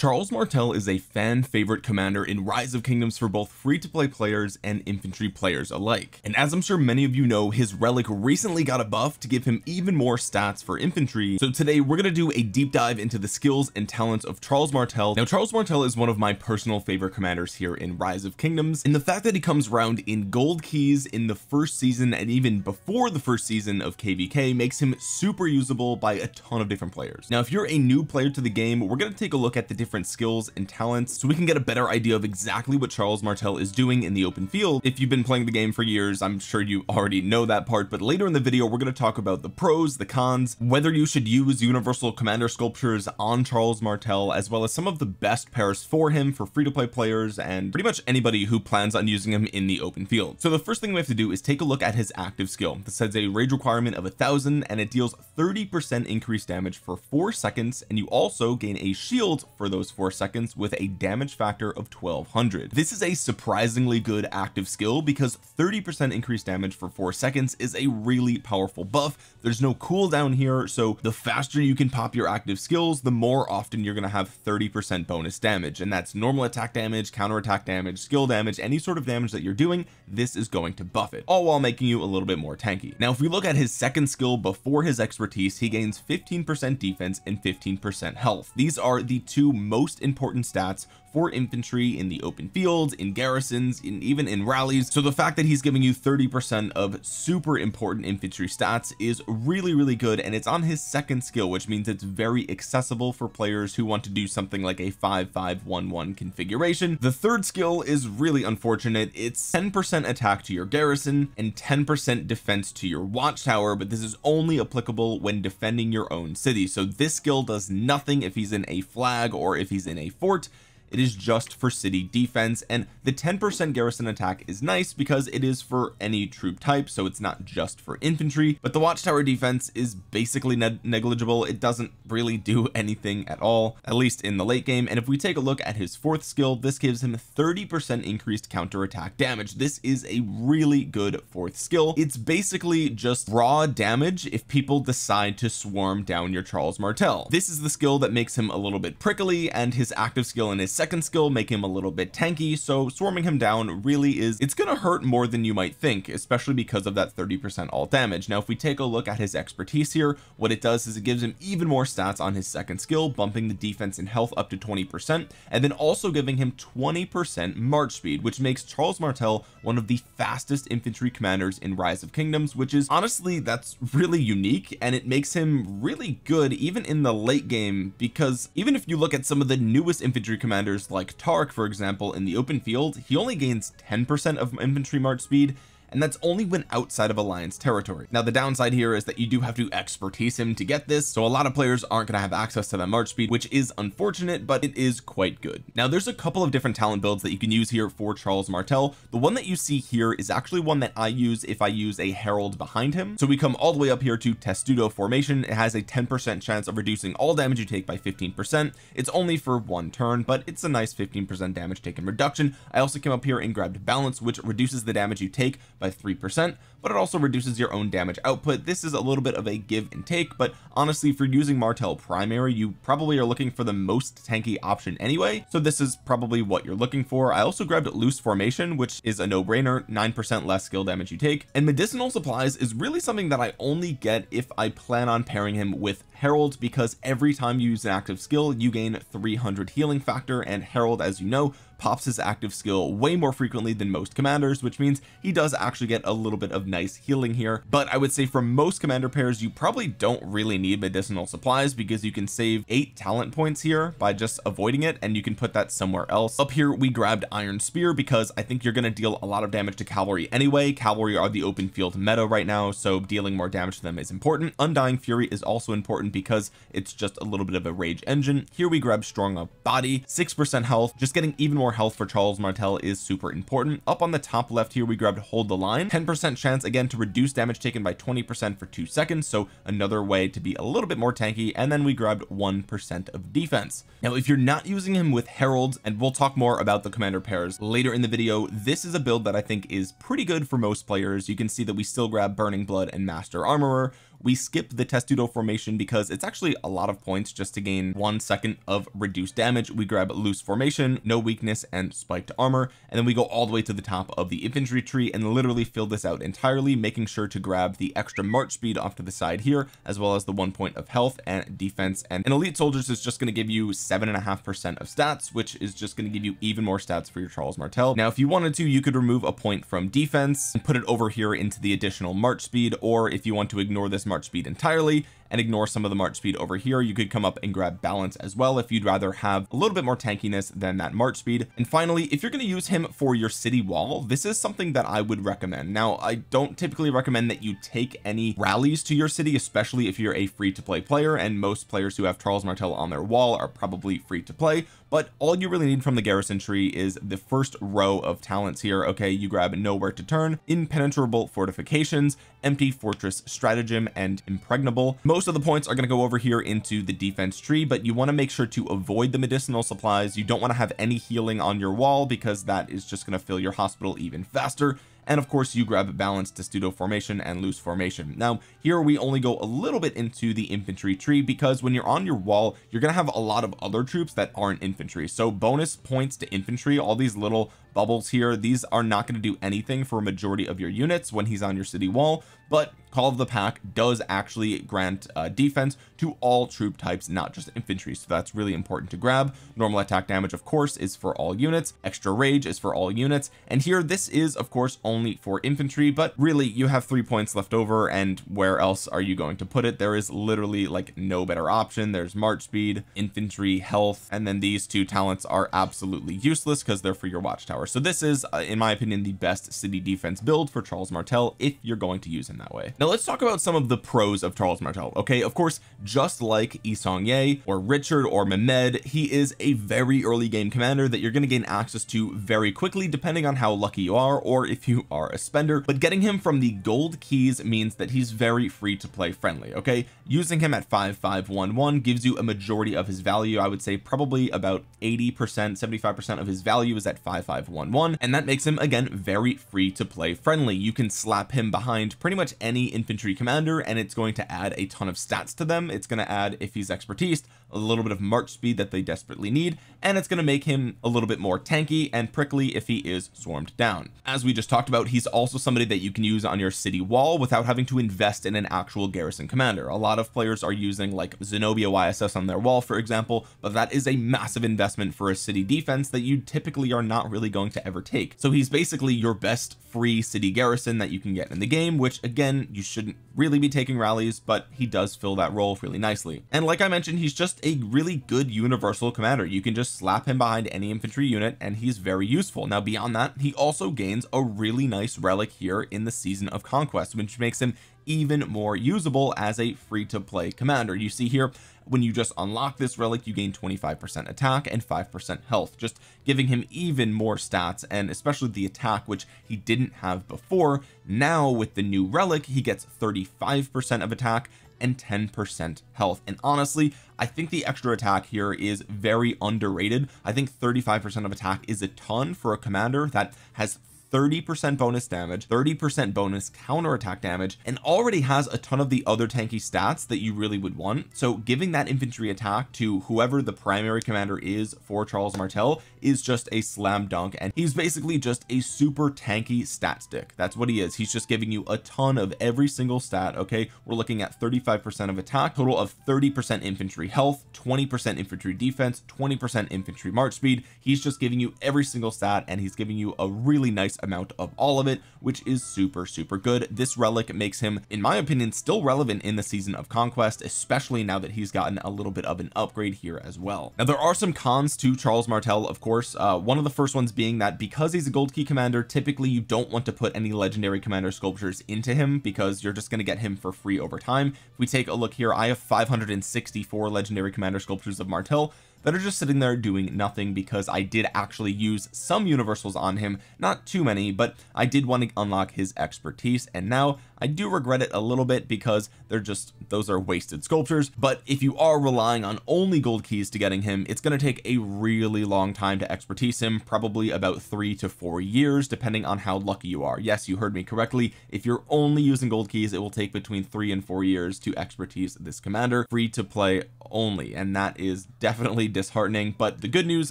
Charles Martel is a fan favorite commander in Rise of Kingdoms for both free-to-play players and infantry players alike, and as I'm sure many of you know, his relic recently got a buff to give him even more stats for infantry. So today we're going to do a deep dive into the skills and talents of Charles Martel. Now, Charles Martel is one of my personal favorite commanders here in Rise of Kingdoms, and the fact that he comes round in gold keys in the first season and even before the first season of KvK makes him super usable by a ton of different players. Now, if you're a new player to the game, we're going to take a look at the different skills and talents so we can get a better idea of exactly what Charles Martel is doing in the open field. If you've been playing the game for years, I'm sure you already know that part, but later in the video we're going to talk about the pros, the cons, whether you should use universal commander sculptures on Charles Martel, as well as some of the best pairs for him for free-to-play players and pretty much anybody who plans on using him in the open field. So the first thing we have to do is take a look at his active skill. This has a rage requirement of 1,000 and it deals 30% increased damage for 4 seconds, and you also gain a shield for those 4 seconds with a damage factor of 1200. This is a surprisingly good active skill because 30% increased damage for 4 seconds is a really powerful buff. There's no cooldown here, so the faster you can pop your active skills, the more often you're going to have 30% bonus damage, and that's normal attack damage, counter attack damage, skill damage, any sort of damage that you're doing. This is going to buff it, all while making you a little bit more tanky. Now, if we look at his second skill before his expertise, he gains 15% defense and 15% health. These are the two most important stats for infantry in the open field, in garrisons, and even in rallies. So the fact that he's giving you 30% of super important infantry stats is really, really good, and it's on his second skill, which means it's very accessible for players who want to do something like a 5-5-1-1 configuration. The third skill is really unfortunate. It's 10% attack to your garrison and 10% defense to your watchtower, but this is only applicable when defending your own city. So this skill does nothing if he's in a flag or if he's in a fort. It is just for city defense, and the 10% garrison attack is nice because it is for any troop type, so it's not just for infantry. But the watchtower defense is basically negligible. It doesn't really do anything at all, at least in the late game. And if we take a look at his fourth skill, this gives him 30% increased counterattack damage. This is a really good fourth skill. It's basically just raw damage if people decide to swarm down your Charles Martel. This is the skill that makes him a little bit prickly, and his active skill and his second skill make him a little bit tanky, so swarming him down really is, it's gonna hurt more than you might think, especially because of that 30% all damage. Now, if we take a look at his expertise here, what it does is it gives him even more stats on his second skill, bumping the defense and health up to 20%, and then also giving him 20% march speed, which makes Charles Martel one of the fastest infantry commanders in Rise of Kingdoms, which is honestly, that's really unique, and it makes him really good even in the late game, because even if you look at some of the newest infantry commanders like Tark, for example, in the open field, he only gains 10% of infantry march speed, and that's only when outside of alliance territory. Now, the downside here is that you do have to expertise him to get this, so a lot of players aren't going to have access to that march speed, which is unfortunate, but it is quite good. Now, there's a couple of different talent builds that you can use here for Charles Martel. The one that you see here is actually one that I use if I use a Harald behind him. So we come all the way up here to Testudo formation. It has a 10% chance of reducing all damage you take by 15%. It's only for one turn, but it's a nice 15% damage taken reduction. I also came up here and grabbed balance, which reduces the damage you take by 3%, but it also reduces your own damage output. This is a little bit of a give and take, but honestly, if you're using Martel primary, you probably are looking for the most tanky option anyway, so this is probably what you're looking for. I also grabbed loose formation, which is a no-brainer, 9% less skill damage you take. And medicinal supplies is really something that I only get if I plan on pairing him with Harald, because every time you use an active skill you gain 300 healing factor, and Harald, as you know, pops his active skill way more frequently than most commanders, which means he does actually get a little bit of nice healing here. But I would say for most commander pairs, you probably don't really need medicinal supplies because you can save 8 talent points here by just avoiding it, and you can put that somewhere else. Up here we grabbed Iron Spear because I think you're going to deal a lot of damage to cavalry anyway. Cavalry are the open field meta right now, so dealing more damage to them is important. Undying Fury is also important because it's just a little bit of a rage engine. Here we grab Strong Up Body, 6% health. Just getting even more health for Charles Martel is super important. Up on the top left here we grabbed Hold the Line, 10% chance again to reduce damage taken by 20% for 2 seconds, so another way to be a little bit more tanky. And then we grabbed 1% of defense. Now, if you're not using him with Harald, and we'll talk more about the commander pairs later in the video, this is a build that I think is pretty good for most players. You can see that we still grab Burning Blood and Master Armorer. we skip the Testudo formation because it's actually a lot of points just to gain 1 second of reduced damage. We grab loose formation, no weakness, and spiked armor, and then we go all the way to the top of the infantry tree and literally fill this out entirely, making sure to grab the extra march speed off to the side here, as well as the 1 point of health and defense. And an elite soldiers is just going to give you 7.5% of stats, which is just going to give you even more stats for your Charles Martel. Now, if you wanted to, you could remove a point from defense and put it over here into the additional march speed, or if you want to ignore this march speed entirely and ignore some of the march speed over here, you could come up and grab balance as well if you'd rather have a little bit more tankiness than that march speed. And finally, if you're going to use him for your city wall, this is something that I would recommend. Now, I don't typically recommend that you take any rallies to your city, especially if you're a free-to-play player, and most players who have Charles Martel on their wall are probably free to play. But all you really need from the garrison tree is the first row of talents here. Okay, you grab Nowhere to Turn, Impenetrable Fortifications, Empty Fortress Stratagem, and Impregnable. Most of the points are going to go over here into the defense tree, but you want to make sure to avoid the medicinal supplies. You don't want to have any healing on your wall because that is just going to fill your hospital even faster. And of course, you grab balanced Testudo formation and loose formation. Now here we only go a little bit into the infantry tree because when you're on your wall, you're going to have a lot of other troops that aren't infantry. So bonus points to infantry, all these little bubbles here, these are not going to do anything for a majority of your units when he's on your city wall, but Call of the Pack does actually grant defense to all troop types, not just infantry, so that's really important to grab. Normal attack damage, of course, is for all units. Extra rage is for all units, and here this is of course only for infantry, but really you have 3 points left over, and where else are you going to put it? There is literally like no better option. There's march speed, infantry, health, and then these two talents are absolutely useless because they're for your watchtower. So this is in my opinion the best city defense build for Charles Martel if you're going to use him that way. Now let's talk about some of the pros of Charles Martel. Okay, of course, just like Yi Song Ye or Richard or Mehmed, he is a very early game commander that you're going to gain access to very quickly depending on how lucky you are or if you are a spender. But getting him from the gold keys means that he's very free to play friendly. Okay, using him at 5.511 gives you a majority of his value. I would say probably about 80%, 75% of his value is at 5.511, and that makes him again very free to play friendly. You can slap him behind pretty much any infantry commander and it's going to add a ton of stats to them. It's going to add, if he's expertised, a little bit of march speed that they desperately need, and it's going to make him a little bit more tanky and prickly if he is swarmed down. As we just talked about, he's also somebody that you can use on your city wall without having to invest in an actual garrison commander. A lot of players are using like Zenobia YSS on their wall, for example, but that is a massive investment for a city defense that you typically are not really going to ever take. So he's basically your best free city garrison that you can get in the game, which again, you shouldn't really be taking rallies, but he does fill that role really nicely. And like I mentioned, he's just a really good universal commander. You can just slap him behind any infantry unit and he's very useful. Now beyond that, he also gains a really nice relic here in the Season of Conquest, which makes him even more usable as a free-to-play commander. You see here, when you just unlock this relic, you gain 25% attack and 5% health, just giving him even more stats, and especially the attack, which he didn't have before. Now with the new relic, he gets 35% of attack and 10% health. And honestly, I think the extra attack here is very underrated. I think 35% of attack is a ton for a commander that has 30% bonus damage, 30% bonus counterattack damage, and already has a ton of the other tanky stats that you really would want. So giving that infantry attack to whoever the primary commander is for Charles Martel is just a slam dunk, and he's basically just a super tanky stat stick. That's what he is. He's just giving you a ton of every single stat. Okay, we're looking at 35% of attack, total of 30% infantry health, 20% infantry defense, 20% infantry march speed. He's just giving you every single stat, and he's giving you a really nice amount of all of it, which is super good. This relic makes him, in my opinion, still relevant in the Season of Conquest, especially now that he's gotten a little bit of an upgrade here as well. Now there are some cons to Charles Martel, of course, one of the first ones being that because he's a gold key commander, typically you don't want to put any legendary commander sculptures into him because you're just going to get him for free over time. If we take a look here, I have 564 legendary commander sculptures of Martel. that are just sitting there doing nothing, because I did actually use some universals on him, not too many, but I did want to unlock his expertise. And now I do regret it a little bit, because they're just, those are wasted sculptures. But if you are relying on only gold keys to getting him, it's going to take a really long time to expertise him, probably about 3 to 4 years, depending on how lucky you are. Yes, you heard me correctly. If you're only using gold keys, it will take between 3 and 4 years to expertise this commander, free to play only. And that is definitely disheartening. But the good news,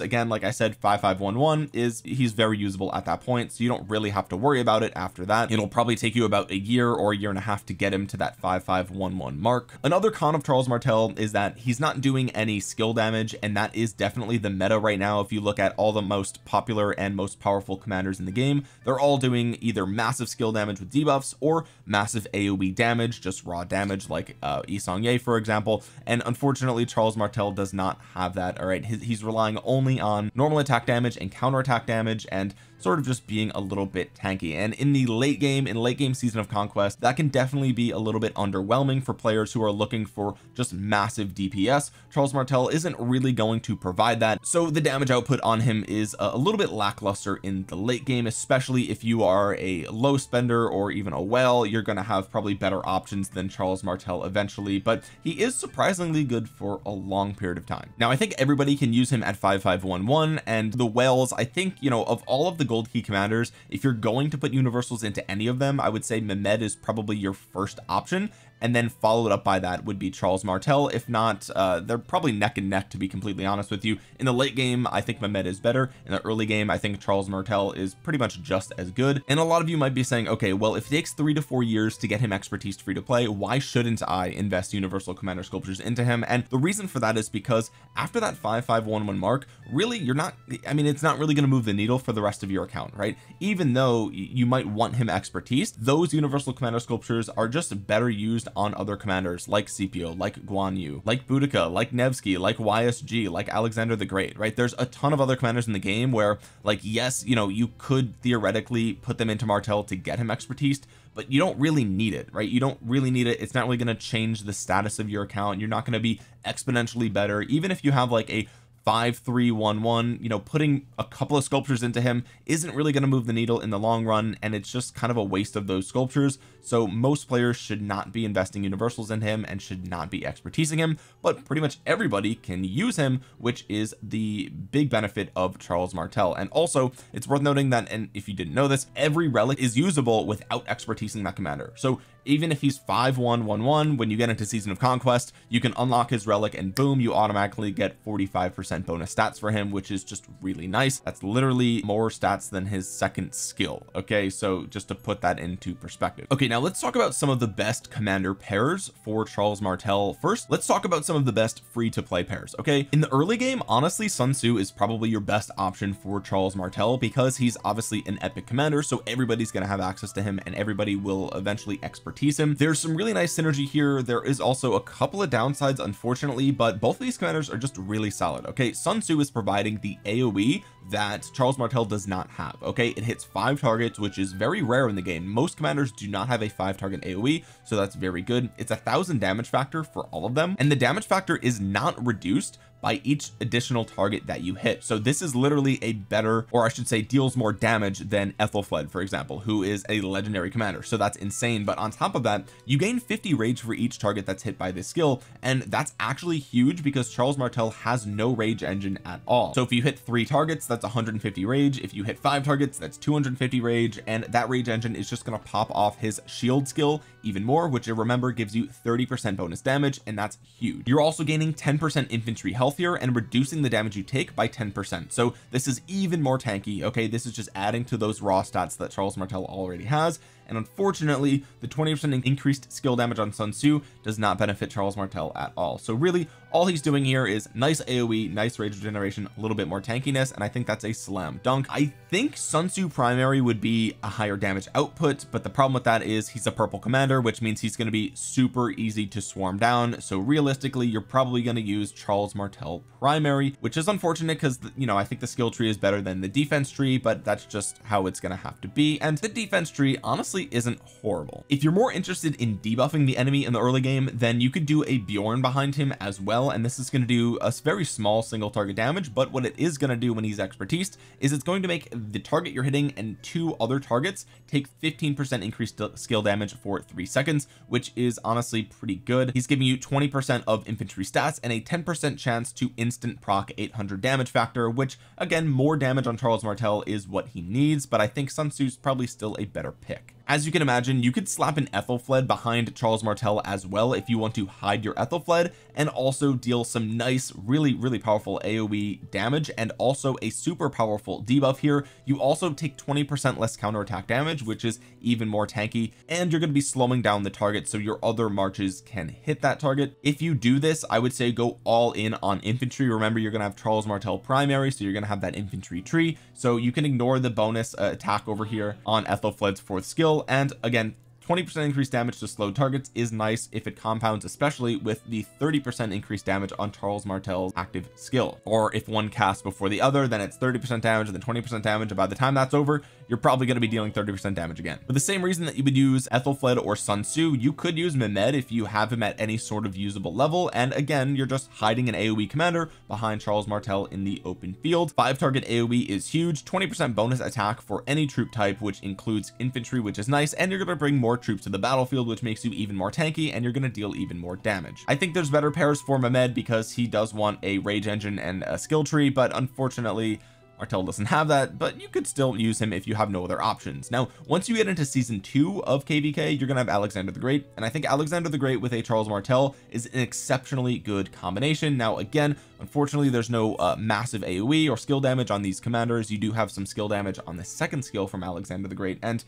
again, like I said, 5511 is he's very usable at that point, so you don't really have to worry about it after that. It'll probably take you about a year or a year and a half to get him to that 5511 mark. Another con of Charles Martel is that he's not doing any skill damage, and that is definitely the meta right now. If you look at all the most popular and most powerful commanders in the game, they're all doing either massive skill damage with debuffs or massive AoE damage, just raw damage, like Yi Song Ye, for example. And unfortunately, Charles Martel does not have that. All right, he's relying only on normal attack damage and counterattack damage, and sort of just being a little bit tanky. And in the late game, in late game Season of Conquest, that can definitely be a little bit underwhelming for players who are looking for just massive DPS. Charles Martel isn't really going to provide that, so the damage output on him is a little bit lackluster in the late game, especially if you are a low spender or even a whale. You're going to have probably better options than Charles Martel eventually, but he is surprisingly good for a long period of time. Now I think everybody can use him at 5511, and the whales, I think, you know, of all of the gold key commanders, if you're going to put universals into any of them, I would say Mehmed is probably your first option, and then followed up by that would be Charles Martel. If not, they're probably neck and neck, to be completely honest with you. In the late game, I think Mehmed is better. In the early game, I think Charles Martel is pretty much just as good. And a lot of you might be saying, okay, well, if it takes 3 to 4 years to get him expertise free to play, why shouldn't I invest universal commander sculptures into him? And the reason for that is because after that 5511 mark, really, you're not, I mean, it's not really going to move the needle for the rest of your account, right? Even though you might want him expertise, those universal commander sculptures are just better used on other commanders like Scipio, like Guan Yu, like Boudica, like Nevsky, like YSG, like Alexander the Great, right? There's a ton of other commanders in the game where, like, yes, you know, you could theoretically put them into Martel to get him expertise, but you don't really need it, right? You don't really need it. It's not really going to change the status of your account. You're not going to be exponentially better. Even if you have like a 5311, you know, putting a couple of sculptures into him isn't really going to move the needle in the long run, and it's just kind of a waste of those sculptures. So most players should not be investing universals in him and should not be expertising him, but pretty much everybody can use him, which is the big benefit of Charles Martel. And also it's worth noting that, and if you didn't know this, every relic is usable without expertising that commander. So even if he's 5111, when you get into Season of Conquest, you can unlock his relic and boom, you automatically get 45% bonus stats for him, which is just really nice. That's literally more stats than his second skill. Okay, so just to put that into perspective. Okay, now let's talk about some of the best commander pairs for Charles Martel. First, let's talk about some of the best free-to-play pairs. Okay, in the early game, honestly, Sun Tzu is probably your best option for Charles Martel, because he's obviously an epic commander, so everybody's going to have access to him and everybody will eventually expertise him. There's some really nice synergy here. There is also a couple of downsides, unfortunately, but both of these commanders are just really solid. Okay, Sun Tzu is providing the AoE that Charles Martel does not have. Okay, it hits 5 targets, which is very rare in the game. Most commanders do not have a 5 target AoE, so that's very good. It's 1,000 damage factor for all of them, and the damage factor is not reduced by each additional target that you hit. So this is literally a better, or I should say deals more damage than Ethelflaed, for example, who is a legendary commander. So that's insane. But on top of that, you gain 50 rage for each target that's hit by this skill. And that's actually huge, because Charles Martel has no rage engine at all. So if you hit 3 targets, that's 150 rage. If you hit 5 targets, that's 250 rage. And that rage engine is just going to pop off his shield skill even more, which, remember, gives you 30% bonus damage. And that's huge. You're also gaining 10% infantry health here and reducing the damage you take by 10%. So this is even more tanky. Okay, this is just adding to those raw stats that Charles Martel already has. And unfortunately, the 20% increased skill damage on Sun Tzu does not benefit Charles Martel at all. So really, all he's doing here is nice AoE, nice rage regeneration, a little bit more tankiness, and I think that's a slam dunk. I think Sun Tzu primary would be a higher damage output, but the problem with that is he's a purple commander, which means he's going to be super easy to swarm down. So realistically, you're probably going to use Charles Martel primary, which is unfortunate because, you know, I think the skill tree is better than the defense tree, but that's just how it's going to have to be. And the defense tree, honestly, honestly isn't horrible. If you're more interested in debuffing the enemy in the early game, then you could do a Bjorn behind him as well, and this is going to do a very small single target damage, but what it is going to do when he's expertised is it's going to make the target you're hitting and two other targets take 15% increased skill damage for 3 seconds, which is honestly pretty good. He's giving you 20% of infantry stats and a 10% chance to instant proc 800 damage factor, which again, more damage on Charles Martel is what he needs, but I think Sun Tzu's probably still a better pick. As you can imagine, you could slap an Ethelflaed behind Charles Martel as well if you want to hide your Ethelflaed and also deal some nice, really powerful AoE damage and also a super powerful debuff here. You also take 20% less counterattack damage, which is even more tanky, and you're going to be slowing down the target so your other marches can hit that target. If you do this, I would say go all in on infantry. Remember, you're going to have Charles Martel primary, so you're going to have that infantry tree, so you can ignore the bonus attack over here on Ethelflaed's fourth skill. And again, 20% increased damage to slowed targets is nice if it compounds, especially with the 30% increased damage on Charles Martel's active skill, or if one casts before the other, then it's 30% damage and then 20% damage, and by the time that's over, you're probably going to be dealing 30% damage again. For the same reason that you would use Ethelflaed or Sun Tzu, you could use Mehmed if you have him at any sort of usable level, and again, you're just hiding an AoE commander behind Charles Martel in the open field. 5 target AoE is huge, 20% bonus attack for any troop type, which includes infantry, which is nice, and you're going to bring more troops to the battlefield, which makes you even more tanky, and you're going to deal even more damage. I think there's better pairs for Mehmed because he does want a rage engine and a skill tree, but unfortunately Martel doesn't have that, but you could still use him if you have no other options. Now, once you get into season 2 of KvK, you're gonna have Alexander the Great, and I think Alexander the Great with a Charles Martel is an exceptionally good combination. Now again, unfortunately there's no massive AoE or skill damage on these commanders. You do have some skill damage on the second skill from Alexander the Great, and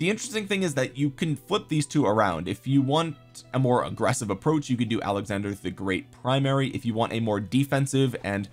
the interesting thing is that you can flip these two around. If you want a more aggressive approach, you could do Alexander the Great primary. If you want a more defensive and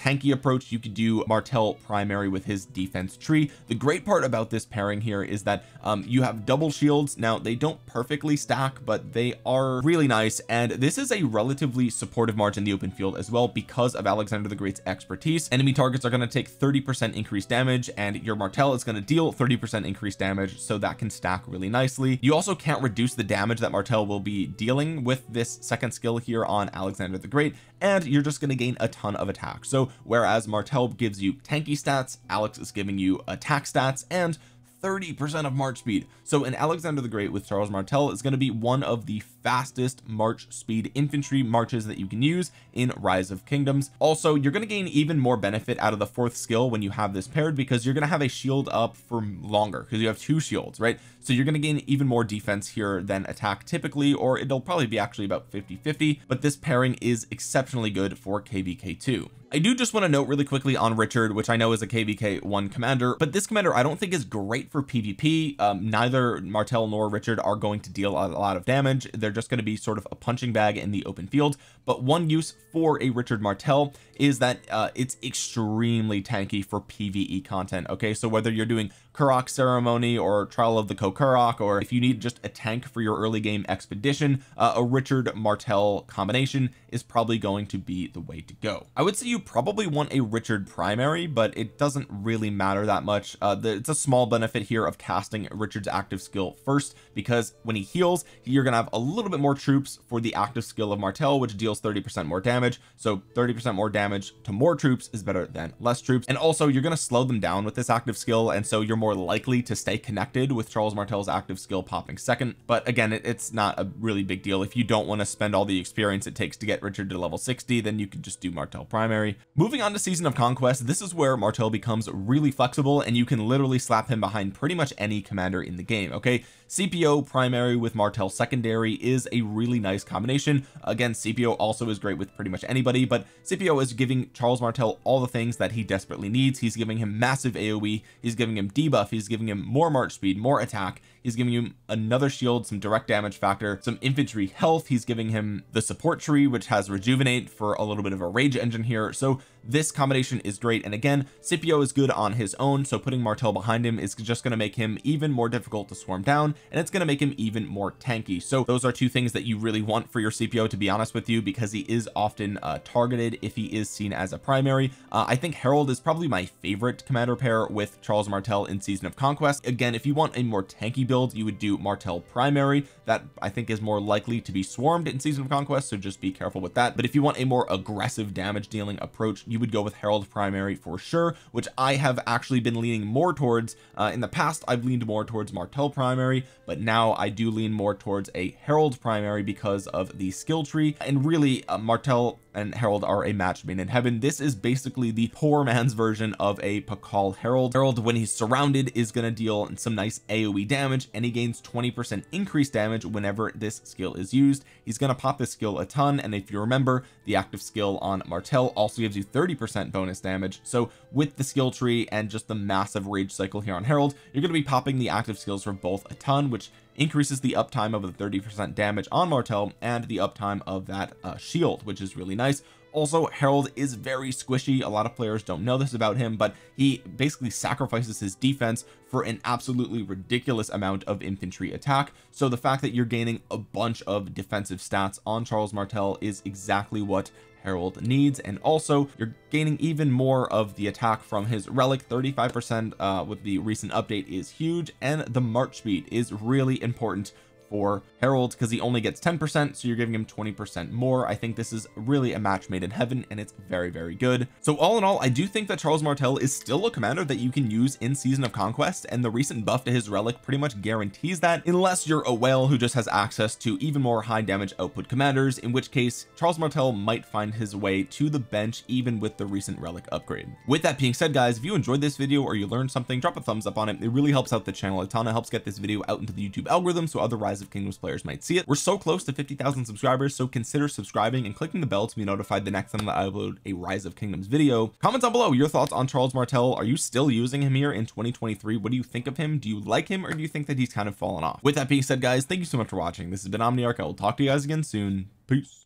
tanky approach, you could do Martel primary with his defense tree. The great part about this pairing here is that you have double shields. Now they don't perfectly stack, but they are really nice, and this is a relatively supportive march in the open field as well because of Alexander the Great's expertise. Enemy targets are going to take 30% increased damage, and your Martel is going to deal 30% increased damage, so that can stack really nicely. You also can't reduce the damage that Martel will be dealing with this second skill here on Alexander the Great, and you're just going to gain a ton of attack. So whereas Martel gives you tanky stats, Alex is giving you attack stats and 30% of march speed. So an Alexander the Great with Charles Martel is going to be one of the fastest march speed infantry marches that you can use in Rise of Kingdoms. Also, you're going to gain even more benefit out of the fourth skill when you have this paired, because you're going to have a shield up for longer because you have 2 shields, right? So you're going to gain even more defense here than attack typically, or it'll probably be actually about 50-50, but this pairing is exceptionally good for KvK2. I do just want to note really quickly on Richard, which I know is a KvK1 commander, but this commander I don't think is great for PvP. Neither Martel nor Richard are going to deal a lot of damage. They're just going to be sort of a punching bag in the open field. But one use for a Richard Martel is that it's extremely tanky for PvE content. Okay, so whether you're doing Kurak ceremony or Trial of the Kurak, or if you need just a tank for your early game expedition, a Richard Martel combination is probably going to be the way to go. I would say you probably want a Richard primary, but it doesn't really matter that much. It's a small benefit here of casting Richard's active skill first, because when he heals, you're gonna have a little bit more troops for the active skill of Martel, which deals 30% more damage. So 30% more damage to more troops is better than less troops, and also you're gonna slow them down with this active skill, and so you're more likely to stay connected with Charles Martel's active skill popping second. But again, it's not a really big deal. If you don't want to spend all the experience it takes to get Richard to level 60, then you could just do Martel primary. Moving on to Season of Conquest, this is where Martel becomes really flexible, and you can literally slap him behind pretty much any commander in the game. Okay, CPO primary with Martel secondary is a really nice combination. Again, CPO also is great with pretty much anybody, but CPO is giving Charles Martel all the things that he desperately needs. He's giving him massive AoE, he's giving him debuff, he's giving him more march speed, more attack, he's giving him another shield, some direct damage factor, some infantry health, he's giving him the support tree, which has rejuvenate for a little bit of a rage engine here. So this combination is great. And again, Scipio is good on his own, so putting Martel behind him is just going to make him even more difficult to swarm down, and it's going to make him even more tanky. So those are two things that you really want for your CPO, to be honest with you, because he is often targeted if he is seen as a primary. I think Harald is probably my favorite commander pair with Charles Martel in Season of Conquest. Again, if you want a more tanky build, you would do Martel primary. That I think is more likely to be swarmed in Season of Conquest, so just be careful with that. But if you want a more aggressive damage dealing approach, you would go with Harald primary for sure, which I have actually been leaning more towards. In the past I've leaned more towards Martel primary, but now I do lean more towards a Harald primary because of the skill tree. And really Martel and Harald are a match made in heaven. This is basically the poor man's version of a Pakal Harald. Harald, when he's surrounded, is going to deal some nice AoE damage, and he gains 20% increased damage whenever this skill is used. He's going to pop this skill a ton, and if you remember, the active skill on Martel also gives you 30% bonus damage. So with the skill tree and just the massive rage cycle here on Harald, you're going to be popping the active skills for both a ton, which increases the uptime of the 30% damage on Martel and the uptime of that shield, which is really nice. Also, Harald is very squishy. A lot of players don't know this about him, but he basically sacrifices his defense for an absolutely ridiculous amount of infantry attack. So the fact that you're gaining a bunch of defensive stats on Charles Martel is exactly what Harald needs. And also you're gaining even more of the attack from his relic. 35% with the recent update is huge, and the march speed is really important for Harald because he only gets 10%, so you're giving him 20% more. I think this is really a match made in heaven, and it's very, very good. So all in all, I do think that Charles Martel is still a commander that you can use in Season of Conquest, and the recent buff to his relic pretty much guarantees that, unless you're a whale who just has access to even more high damage output commanders, in which case Charles Martel might find his way to the bench even with the recent relic upgrade. With that being said, guys, if you enjoyed this video or you learned something, drop a thumbs up on it. It really helps out the channel a ton. It helps get this video out into the YouTube algorithm so other Rise of Kingdoms players might see it. We're so close to 50,000 subscribers, so consider subscribing and clicking the bell to be notified the next time that I upload a Rise of Kingdoms video. Comment down below your thoughts on Charles Martel. Are you still using him here in 2023? What do you think of him? Do you like him, or do you think that he's kind of fallen off? With that being said, guys, thank you so much for watching. This has been Omniarch. I will talk to you guys again soon. Peace.